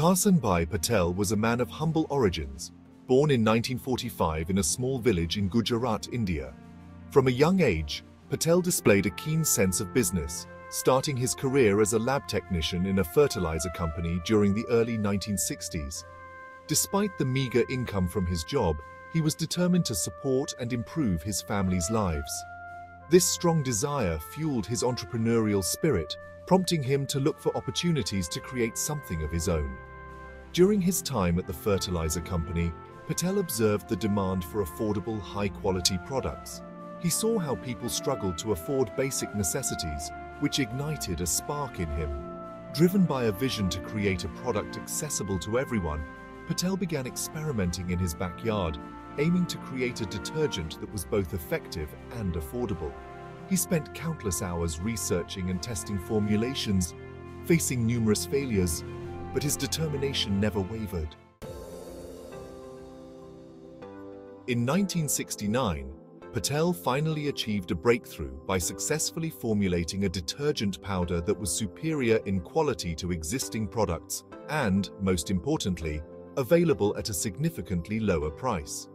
Karsanbhai Patel was a man of humble origins, born in 1945 in a small village in Gujarat, India. From a young age, Patel displayed a keen sense of business, starting his career as a lab technician in a fertilizer company during the early 1960s. Despite the meager income from his job, he was determined to support and improve his family's lives. This strong desire fueled his entrepreneurial spirit, prompting him to look for opportunities to create something of his own. During his time at the fertilizer company, Patel observed the demand for affordable, high-quality products. He saw how people struggled to afford basic necessities, which ignited a spark in him. Driven by a vision to create a product accessible to everyone, Patel began experimenting in his backyard, aiming to create a detergent that was both effective and affordable. He spent countless hours researching and testing formulations, facing numerous failures, but his determination never wavered. In 1969, Patel finally achieved a breakthrough by successfully formulating a detergent powder that was superior in quality to existing products and, most importantly, available at a significantly lower price.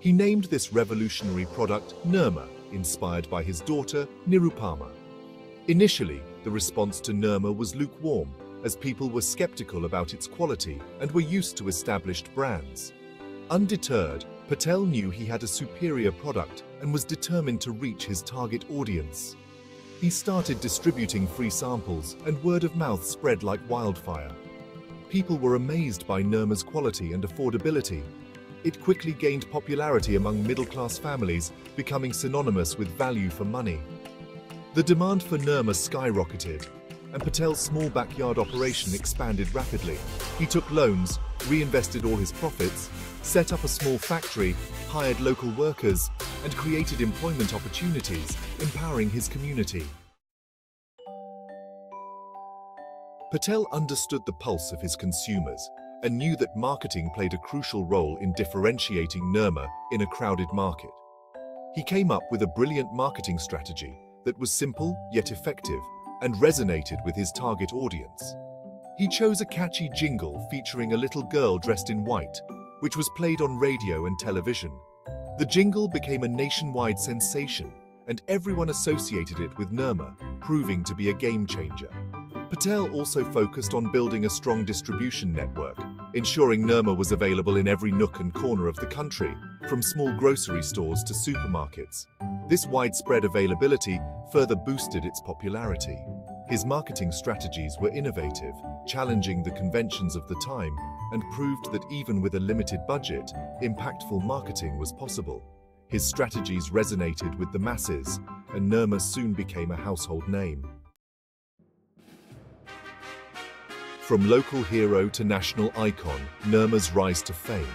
He named this revolutionary product Nirma, inspired by his daughter, Nirupama. Initially, the response to Nirma was lukewarm, as people were skeptical about its quality and were used to established brands. Undeterred, Patel knew he had a superior product and was determined to reach his target audience. He started distributing free samples, and word of mouth spread like wildfire. People were amazed by Nirma's quality and affordability. It quickly gained popularity among middle-class families, becoming synonymous with value for money. The demand for Nirma skyrocketed, and Patel's small backyard operation expanded rapidly. He took loans, reinvested all his profits, set up a small factory, hired local workers, and created employment opportunities, empowering his community. Patel understood the pulse of his consumers and knew that marketing played a crucial role in differentiating Nirma in a crowded market. He came up with a brilliant marketing strategy that was simple yet effective and resonated with his target audience. He chose a catchy jingle featuring a little girl dressed in white, which was played on radio and television. The jingle became a nationwide sensation, and everyone associated it with Nirma, proving to be a game changer. Patel also focused on building a strong distribution network, ensuring Nirma was available in every nook and corner of the country, from small grocery stores to supermarkets. This widespread availability further boosted its popularity. His marketing strategies were innovative, challenging the conventions of the time, and proved that even with a limited budget, impactful marketing was possible. His strategies resonated with the masses, and Nirma soon became a household name. From local hero to national icon, Nirma's rise to fame.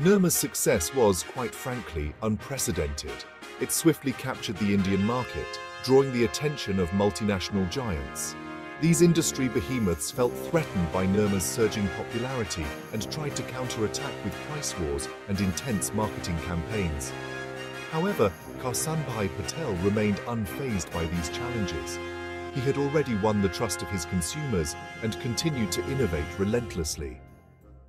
Nirma's success was, quite frankly, unprecedented. It swiftly captured the Indian market, drawing the attention of multinational giants. These industry behemoths felt threatened by Nirma's surging popularity and tried to counterattack with price wars and intense marketing campaigns. However, Karsanbhai Patel remained unfazed by these challenges. He had already won the trust of his consumers and continued to innovate relentlessly.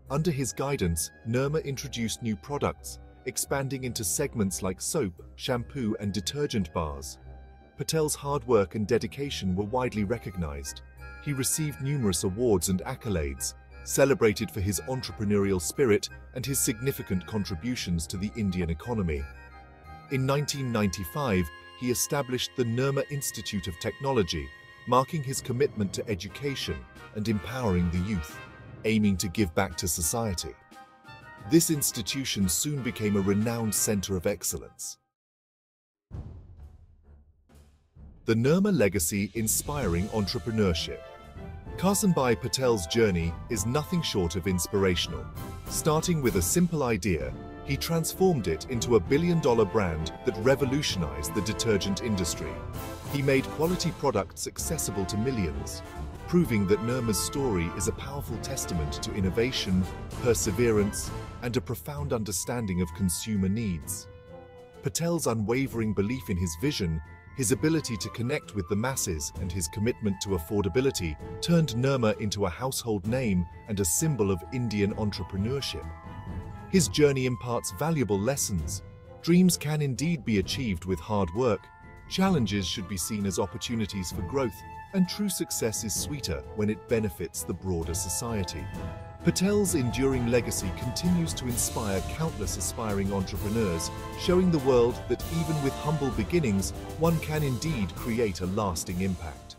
Under his guidance, Nirma introduced new products, expanding into segments like soap, shampoo, and detergent bars. Patel's hard work and dedication were widely recognized. He received numerous awards and accolades, celebrated for his entrepreneurial spirit and his significant contributions to the Indian economy. In 1995, he established the Nirma Institute of Technology, marking his commitment to education and empowering the youth, aiming to give back to society. This institution soon became a renowned center of excellence. The Nirma legacy inspiring entrepreneurship. Karsanbhai Patel's journey is nothing short of inspirational. Starting with a simple idea, he transformed it into a billion-dollar brand that revolutionized the detergent industry. He made quality products accessible to millions, proving that Nirma's story is a powerful testament to innovation, perseverance, and a profound understanding of consumer needs. Patel's unwavering belief in his vision His ability to connect with the masses and his commitment to affordability turned Nirma into a household name and a symbol of Indian entrepreneurship. His journey imparts valuable lessons. Dreams can indeed be achieved with hard work. Challenges should be seen as opportunities for growth, and true success is sweeter when it benefits the broader society. Patel's enduring legacy continues to inspire countless aspiring entrepreneurs, showing the world that even with humble beginnings, one can indeed create a lasting impact.